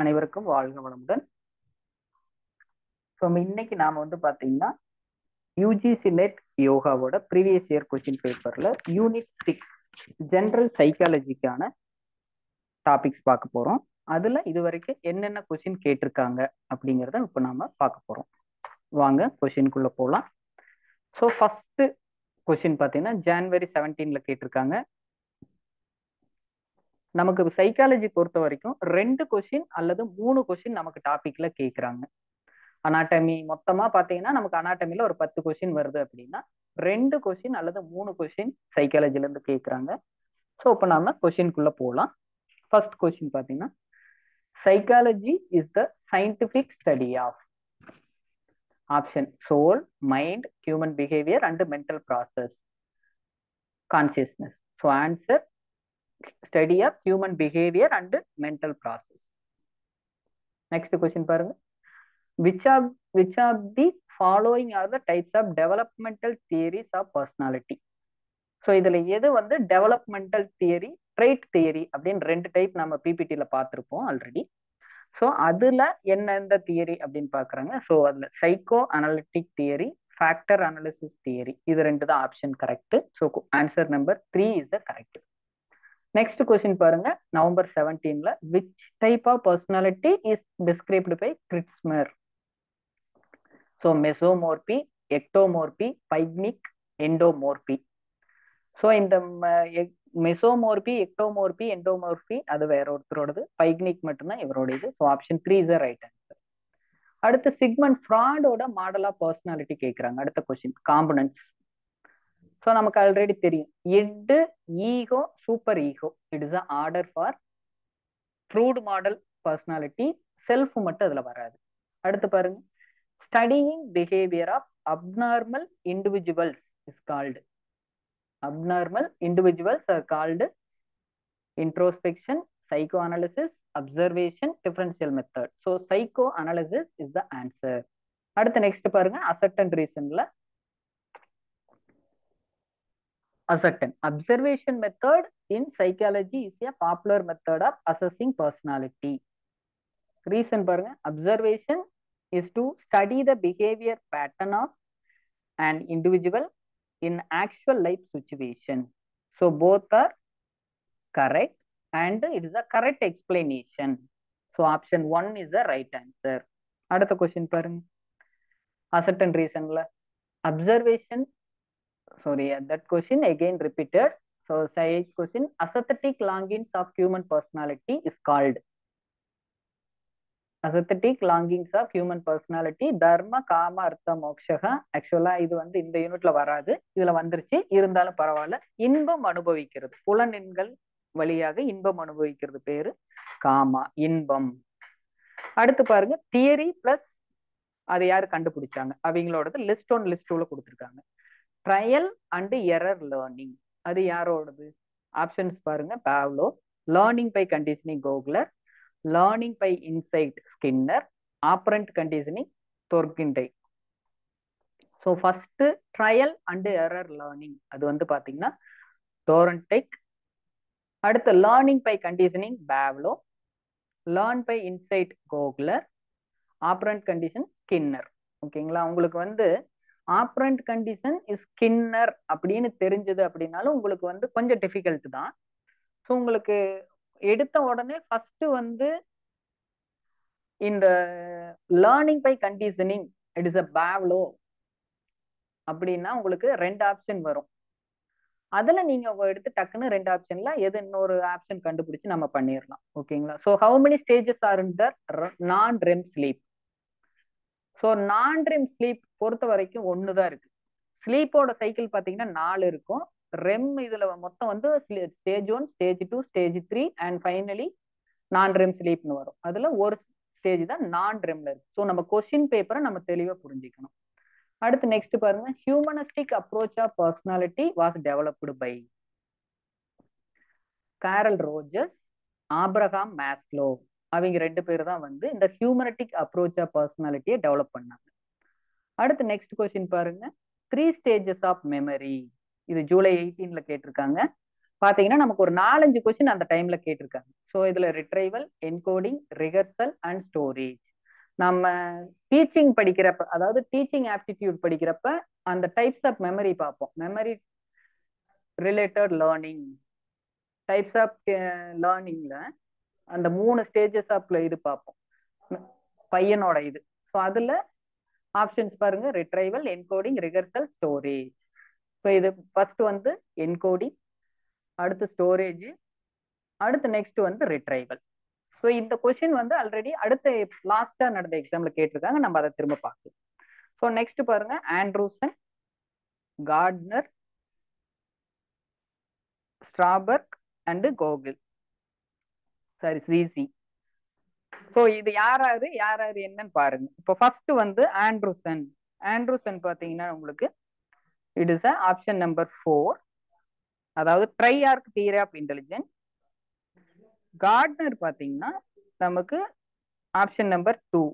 அனைவருக்கும் வாழ்க வளமுடன். இன்னைக்கு நாம பாத்தீங்கன்னா யூஜிசி நெட் யோகாவோட ப்ரீவியஸ் இயர் கொஸ்டின் பேப்பர்ல யூனிட் 6 ஜென்ரல் சைக்காலஜிக்கான டாபிக்ஸ் பார்க்க போறோம். அதுல இது வரைக்கும் என்னென்ன கொஸ்டின் கேட்டிருக்காங்க அப்படிங்கிறத இப்ப நாம பார்க்க போறோம். வாங்க கொஸ்டின்குள்ள போகலாம். ஸோ ஃபர்ஸ்ட் கொஸ்டின் பார்த்தீங்கன்னா ஜான்வரி 17 கேட்டிருக்காங்க. நமக்கு சைக்காலஜி பொறுத்த வரைக்கும் 2 கொஸ்டின் அல்லது 3 கொஸ்டின் நமக்கு டாபிக்ல கேட்குறாங்க. அனாட்டமி மொத்தமாக பார்த்தீங்கன்னா நமக்கு அனாட்டமியில் ஒரு 10 கொஸ்டின் வருது அப்படின்னா 2 கொஸ்டின் அல்லது 3 கொஸ்டின் சைக்காலஜிலேருந்து கேட்குறாங்க. ஸோ இப்போ நாம கொஸ்டின்குள்ளே போகலாம். ஃபர்ஸ்ட் கொஸ்டின் பார்த்தீங்கன்னா psychology is the scientific study of option soul, mind, human behaviour and mental process, consciousness. So answer study of human behavior and mental process. Next question parunga. Which of the following are the types of developmental theories of personality? So idhula edu developmental theory, trait theory appdin 2 type nama PPT la paathirupom already. So adula enna endha theory appdin paakranga. So adula psychoanalytic theory, factor analysis theory, idu 2 da option correct. So answer number 3 is the correct. Next question பாருங்க, November 17 which type of personality is described by Kritzmer? So mesomorphy, ectomorphy, pygmic, endomorphy. So இந்த mesomorphy, ectomorphy, endomorphy அது வேற ஒருத்தரோடது, pygmic மட்டும்தான் இவரோடது. So option 3 is right answer. அடுத்து Sigmund ஃப்ராய்டோட model of personality கேட்குறாங்க. அடுத்த கொஸ்டின் காம்பனன்ட்ஸ். ஸோ நமக்கு ஆல்ரெடி தெரியும் எட்டு ego, super ego, it is a order for proved model personality. Self மட்டும் அதில் வராது. அடுத்து பாருங்க, studying behaviour of abnormal individuals is called introspection, psycho analysis, observation, differential method. So psycho analysis is the answer. அடுத்து next பாருங்க, accept and ரீசன்ல ascertain observation method in psychology is a popular method of assessing personality. Reason பாருங்க, observation is to study the behavior pattern of an individual in actual life situation. So both are correct and it is a correct explanation. So option 1 is the right answer. அடுத்த question பாருங்க, ascertain reasonல observation. Sorry, that question again repeated. So, science question, aesthetic longings of human personality is called dharma, kama, artha, mokshaha. Actually, இது இந்த யூனிட்ல வராது, இதுல வந்துருச்சு, இருந்தாலும் பரவாயில்ல. இன்பம் அனுபவிக்கிறது, புலனெண்கள் வழியாக இன்பம் அனுபவிக்கிறது பேரு காமா, இன்பம். அடுத்து பாருங்க, தியரி பிளஸ் அதை யாரு கண்டுபிடிச்சாங்க அவங்களோடது லிஸ்ட் 1, லிஸ்ட் 2ல கொடுத்துருக்காங்க. ட்ரையல் அண்ட் எரர் லேர்னிங் அது யாரோடது? ஆப்ஷன்ஸ் பாருங்க, Pavlov, learning by conditioning Kohler, learning by insight Skinner, operant conditioning தொர்கிண்டை. So first trial and error learning அது பார்த்தீங்கன்னா தோரன்டைக். அடுத்து learning by conditioning Pavlov, learn by insight Kohler, operant condition Skinner. ஓகேங்களா, உங்களுக்கு operand condition is Skinner அப்படின்னு தெரிஞ்சது அப்படின்னாலும் உங்களுக்கு கொஞ்சம் டிஃபிகல்ட் தான். ஸோ உங்களுக்கு எடுத்த உடனே ஃபர்ஸ்ட் இந்த learning by conditioning it is a Pavlov அப்படின்னா உங்களுக்கு 2 ஆப்ஷன் வரும். அதுல நீங்க எடுத்து டக்குன்னு 2 ஆப்ஷன்ல எது இன்னொரு ஆப்ஷன் கண்டுபிடிச்சு நம்ம பண்ணிடலாம். ஓகேங்களா, so how many stages are in Dhar non REM sleep? So non REM sleep பொறுத்த வரைக்கும் 1 தான் இருக்கு. ஸ்லீப்போட சைக்கிள் பார்த்தீங்கன்னா 4 இருக்கும். ரெம் இதுல மொத்தம் stage 1, stage 2, stage 3 and finally non REM ஸ்லீப்னு வரும். அதுல ஒரு ஸ்டேஜ் தான் நான் ரெம்ல இருக்கு. ஸோ நம்ம கொஸ்டின் பேப்பரை நம்ம தெளிவாக புரிஞ்சுக்கணும். அடுத்து நெக்ஸ்ட் பாருங்க, humanistic approach of personality was developed by Carl Rogers, Abraham Maslow. அவங்க 2 பேர் தான் இந்த ஹியூமனிஸ்டிக் அப்ரோச் ஆஃப் பர்சனாலிட்டியை டெவலப் பண்ணாங்க. அடுத்து நெக்ஸ்ட் கொஸ்டின் பாருங்க, 3 ஸ்டேஜஸ் ஆஃப் மெமரி இது ஜூலை 18 கேட்டிருக்காங்க. பாத்தீங்கன்னா நமக்கு ஒரு 4-5 கொஸ்டின் அந்த டைம்ல கேட்டிருக்காங்க. ஸோ இதுல retrieval, encoding, rehearsal and storage. நம்ம டீச்சிங் படிக்கிறப்ப, அதாவது டீச்சிங் ஆப்டிடியூட் படிக்கிறப்ப அந்த டைப்ஸ் ஆஃப் மெமரி பார்ப்போம். Memory related learning, types of லேர்னிங்ல அந்த 3 ஸ்டேஜஸ் ஆஃப் இது பார்ப்போம் பையனோட இது. ஸோ அதுல ஆப்ஷன்ஸ் பாருங்க, retrieval, encoding, rehearsal, storage. So இது ஃபர்ஸ்ட் வந்து என்கோடிங், அடுத்து ஸ்டோரேஜ், அடுத்து நெக்ஸ்ட் வந்து ரிட்ரைவல். ஸோ இந்த கொஸ்டின் வந்து ஆல்ரெடி அடுத்த லாஸ்டா நடந்த எக்ஸாம்ல கேட்டிருக்காங்க, நம்ம அதை திரும்ப பார்க்கலாம். ஸோ நெக்ஸ்ட் பாருங்க, Anderson, Gardner, Sternberg and Gokul. Sorry, சிசி. ஸோ இது யாராரு யாராரு என்னன்னு பாருங்க. இப்போ ஃபர்ஸ்ட் வந்து ஆண்ட்ரூசன். ஆண்ட்ரூசன் பார்த்தீங்கன்னா உங்களுக்கு இட் இஸ் ஆப்ஷன் நம்பர் 4, அதாவது triarchic theory of intelligence. Gardner பார்த்தீங்கன்னா நமக்கு option number 2.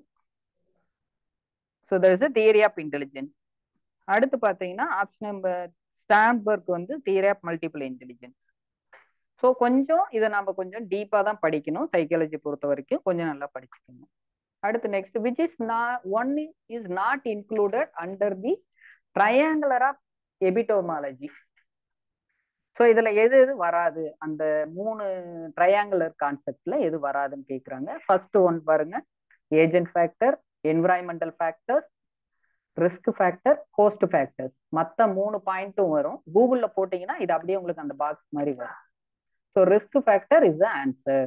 So there is a theory of intelligence. அடுத்து பார்த்தீங்கன்னா ஆப்ஷன் நம்பர் ஸ்டர்ன்பெர்க் வந்து theory of multiple intelligence. So கொஞ்சம் இதை நம்ம கொஞ்சம் டீப்பாக தான் படிக்கணும், சைக்காலஜி பொறுத்த வரைக்கும் கொஞ்சம் நல்லா படிச்சுக்கணும். அடுத்து next, which is one is not included under the triangular of epidemiology. So இதுல எது எது வராது, அந்த 3 ட்ரையாங்குலர் கான்செப்ட்ல எது வராதுன்னு கேட்குறாங்க. ஃபர்ஸ்ட் ஒன் பாருங்க, agent factor, environmental factors, risk factor, host factors. மற்ற 3 பாயிண்ட்டும் வரும். கூகுள்ல போட்டீங்கன்னா இது அப்படியே உங்களுக்கு அந்த பாக்ஸ் மாதிரி வரும். So risk factor is the answer.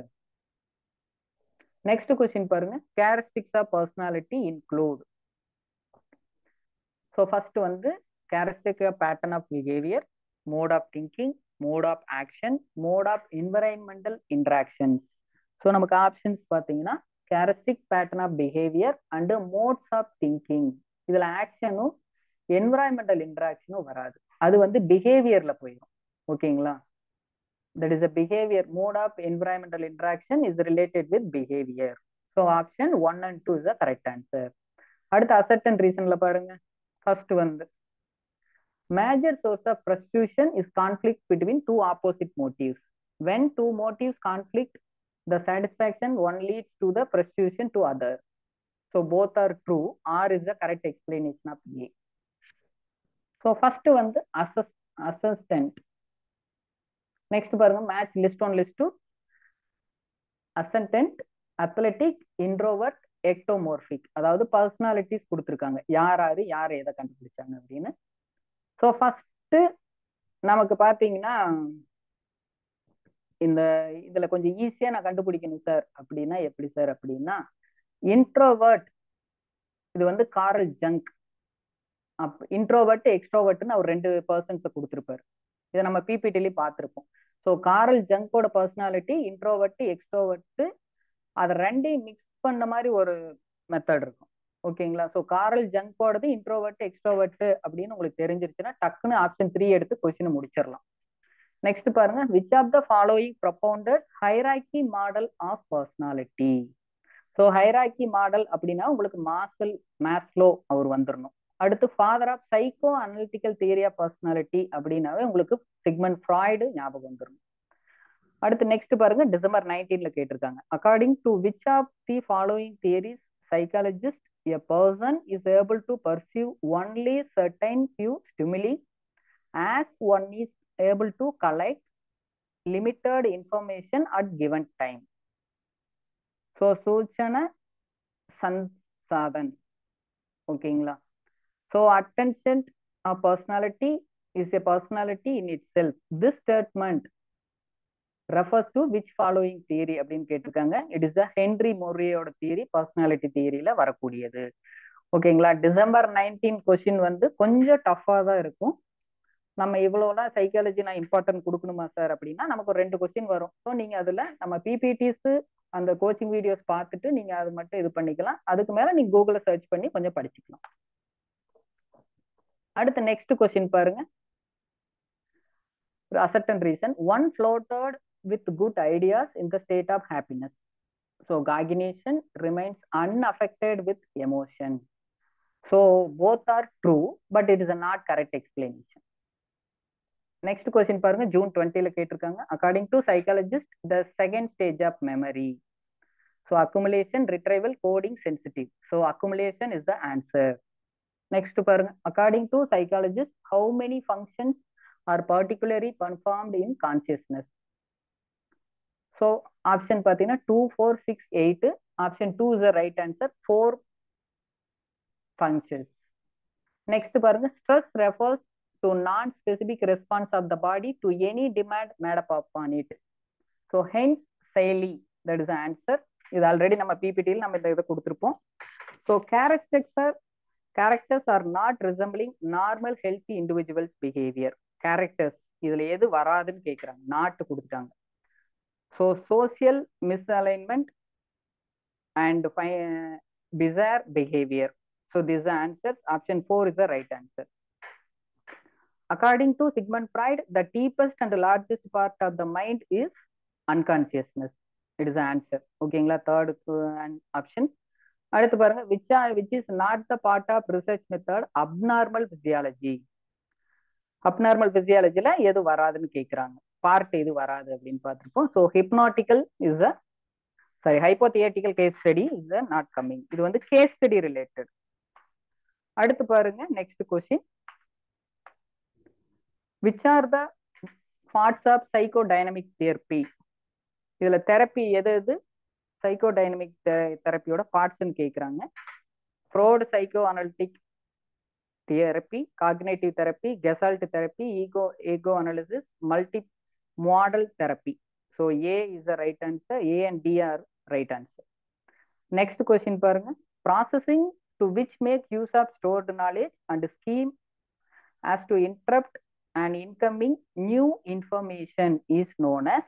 Next question பாருங்க, characteristics of personality include. So first வந்து characteristic of pattern of behaviour, mode of thinking, mode of action, mode of environmental interactions. So நமக்கு options பார்த்தீங்கன்னா characteristic pattern of behavior and modes of thinking. இதுல actionனும் environmental interactionனும் வராது, அது வந்து behaviorல போயிடும். ஓகேங்களா? That is a behavior. Mode of environmental interaction is related with behavior. So option 1 and 2 is the correct answer. அடுத்து asset and reasonல பாருங்க. First வந்து major source of frustration is conflict between 2 opposite motives. When 2 motives conflict, the satisfaction one leads to the frustration to other. So both are true. R is the correct explanation of A. So first one the assistant. Next parenga, match list on list to ascendant, athletic, introvert, ectomorphic. Adhaavadhu personalities kuduthirukanga, yaar yaar yaar edha kandupidichanga appadina. So first நமக்கு பார்த்தீங்கன்னா இந்த இதுல கொஞ்சம் ஈஸியா நான் கண்டுபிடிக்கணும் sir அப்படின்னா எப்படி சார் அப்படின்னா, இன்ட்ரோவர்ட் இது வந்து கார்ல் ஜங்க் இன்ட்ரோவர்ட் எக்ஸ்ட்ரோவர்ட்னு அவர் 2 பர்சன்ஸை கொடுத்துருப்பாரு. இதை நம்ம பிபிடிலையும் பார்த்துருப்போம். ஸோ கார்ல் ஜங்கோட பர்சனாலிட்டி இன்ட்ரோவர்ட் எக்ஸ்ட்ரோவர்ட் அதை 2ஐயும் மிக்ஸ் பண்ண மாதிரி ஒரு மெத்தட் இருக்கும். ஓகேங்களா? ஸோ கார்ல் ஜங்க் போடுறது இன்ட்ரோவர்ட் எக்ஸ்ட்ரோவர்ட் அப்படின்னு உங்களுக்கு தெரிஞ்சிருச்சுன்னா டக்குன்னு ஆப்ஷன் 3 எடுத்து கொஸ்டினை முடிச்சிடலாம். நெக்ஸ்ட் பாருங்க, which of the following propounded hierarchy model of personality. So hierarchy model அப்படின்னா உங்களுக்கு மாஸ்லோ அவர் வந்துடணும். அடுத்து father of psycho analytical theory of personality அப்படின்னாவே உங்களுக்கு சிக்மண்ட் ஃப்ராய்டு ஞாபகம் வந்துடணும். அடுத்து நெக்ஸ்ட் பாருங்க, டிசம்பர் 19ல கேட்டிருக்காங்க, according to which of the following theories psychologist a person is able to perceive only certain few stimuli, as one is able to collect limited information at given time. So Suchana Sansadhan. Okayla. So attention of personality is a personality in itself. This statement refers to which following theory அப்படின்னு கேட்டிருக்காங்க. It is the Henry மோரியோட theory, personality தியரியில வரக்கூடியது. ஓகேங்களா? December 19 question வந்து கொஞ்சம் டஃபா தான் இருக்கும். நம்ம இவ்வளோலாம் சைக்காலஜி நான் இம்பார்ட்டன்ட் கொடுக்கணுமா சார் அப்படின்னா நமக்கு ஒரு 2 கொஸ்டின் வரும். ஸோ நீங்க அதுல நம்ம பிபிடிஸ் அந்த கோச்சிங் வீடியோஸ் பார்த்துட்டு நீங்க அது மட்டும் இது பண்ணிக்கலாம். அதுக்கு மேல நீங்க கூகுள்ல சர்ச் பண்ணி கொஞ்சம் படிச்சுக்கலாம். அடுத்து நெக்ஸ்ட் கொஸ்டின் பாருங்க, asset and reason. One floated with good ideas in the state of happiness. So cognition remains unaffected with emotion. So both are true, but it is a not correct explanation. Next question பாருங்க June 20ல கேட்டிருக்காங்க. According to psychologist, the second stage of memory. So accumulation, retrieval, coding, sensitive. So accumulation is the answer. Next பாருங்க, according to psychologist, how many functions are particularly performed in consciousness? So option பாத்தீங்கன்னா 2, 4, 6, 8. Option 2 is the right answer. 4 functions. Next பாருங்க, stress refers to non-specific response of the body to any demand made up on it. So hence Selye, that is the answer. Is already nama PPT la nama idu kuduthirpom. So characters are not resembling normal healthy individuals behavior. Characters idhula edu varadunu kekkranga, not kuduthanga. So social misalignment and bizarre behavior. So these are answers. Option 4 is the right answer. According to Sigmund Freud, the deepest and largest part of the mind is unconsciousness. It is the answer. Okay, third option. Which is not the part of research method, abnormal physiology. Abnormal physiology la edu varadunu kekkranga, part edu varadu appdin paathirpom. So hypnotical is a hypothetical case study is a not coming. Idu vandu case study related. Aduthu parunga next question. Which are the parts of psychodynamic therapy? இதுல therapy எது எது psychodynamic தெரப்பியோட பார்ட்ஸ்னு கேக்குறாங்க. Freud psycho analytic therapy, cognitive therapy, gestalt therapy, ego analysis, multi modal therapy. So A is the right answer. A and D are right answer. Next question பாருங்க. Processing to which make use of stored knowledge and scheme as to interpret and incoming new information is known as,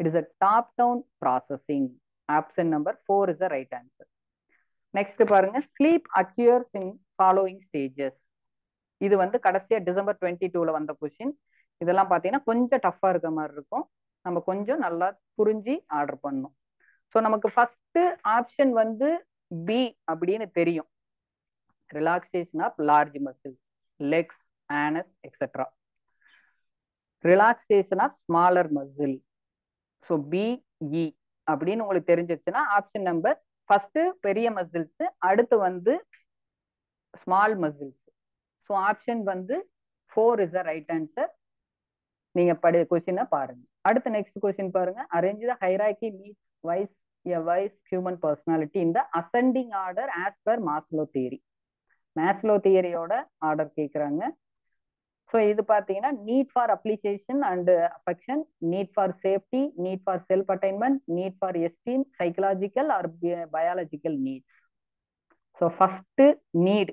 it is a top-down processing. Option number 4 is the right answer. Next பாருங்க, sleep occurs in following stages. இது வந்து கடைசியா December 22ல வந்த question. இதெல்லாம் பாத்தீங்கன்னா கொஞ்சம் டஃபா இருக்க மாதிரி இருக்கும். நம்ம கொஞ்சம் நல்லா புரிஞ்சி ஆர்டர் பண்ணனும். சோ நமக்கு ஃபர்ஸ்ட் ஆப்ஷன் வந்து B அப்படினு தெரியும். Relaxation of large muscles, legs, anus, etc. Relaxation of smaller muscle. So B, E. அப்படின்னு உங்களுக்கு தெரிஞ்சிருச்சுன்னா ஆப்ஷன் நம்பர் ஃபர்ஸ்ட் பெரிய மசில்ஸ், அடுத்து வந்து ஸ்மால் மசில்ஸ். ஸோ ஆப்ஷன் வந்து 4 இஸ் த ரைட் ஆன்சர். நீங்க படி கொஸ்டினை பாருங்க. அடுத்து நெக்ஸ்ட் கொஸ்டின் பாருங்க. Arrange the hierarchy means wise a wise human personality இந்த ascending order as per Maslow theory. Maslow தியரியோட ஆர்டர் கேட்குறாங்க. So இது பாத்தீங்கன்னா need for appreciation and affection, need for safety, need for self attainment, need for esteem, psychological or biological needs. So first need,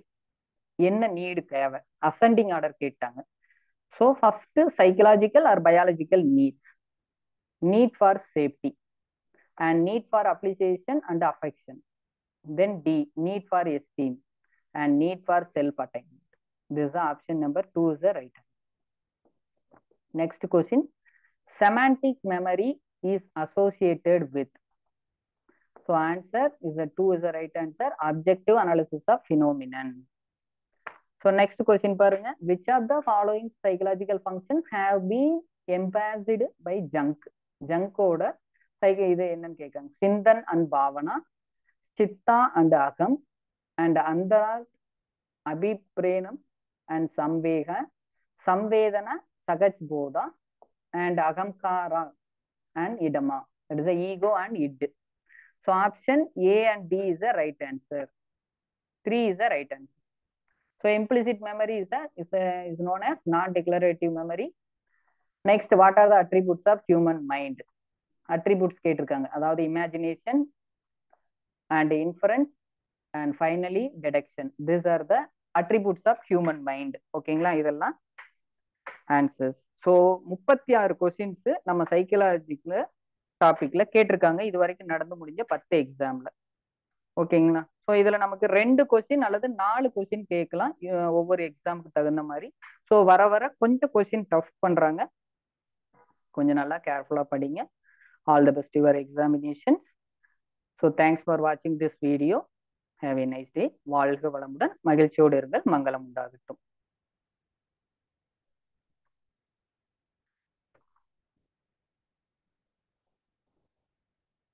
என்ன need தேவை, ascending order கேட்டாங்க. So first psychological or biological needs, need for safety and need for appreciation and affection. Then D, need for esteem and need for self attainment. This is the option number 2 is the right answer. Next question. Semantic memory is associated with. So answer is the 2 is the right answer. Objective analysis of phenomenon. So next question பாருங்க. Which of the following psychological functions have been emphasized by Jung? Jung ஓட சைக்க இது என்னன்னு கேட்காங்க. Chinthan and Bhavana, Siddha and அகம், and அந்தரால், அபிப்ரேனம் and samvega, samvedana, sagaj bodha, and agamkara and idama. That is the ego and id. So option A and D is the right answer. 3 is the right answer. So implicit memory is known as non-declarative memory. Next, what are the attributes of human mind? Attributes கேட்டிருக்காங்க. அதாவது imagination and inference and finally deduction. These are the attributes of human mind. ஓகேங்களா, இதெல்லாம் answers. So 36 questions நம்ம psychological டாபிக்ல கேட்டிருக்காங்க. இது வரைக்கும் நடந்து முடிஞ்ச 10 எக்ஸாம்ல. ஓகேங்களா, ஸோ இதுல நமக்கு 2 கொஸ்டின் அல்லது 4 கொஸ்டின் கேட்கலாம் ஒவ்வொரு எக்ஸாமுக்கு தகுந்த மாதிரி. ஸோ வர வர கொஞ்சம் கொஸ்டின் டஃப் பண்றாங்க. கொஞ்சம் நல்லா கேர்ஃபுல்லா படிங்க. All the best your examinations. So thanks for வாட்சிங் this video. Have a nice day. வாழ்க வளமுடன், மகிழ்ச்சியோடு இருங்கள், மங்களம் உண்டாகட்டும்.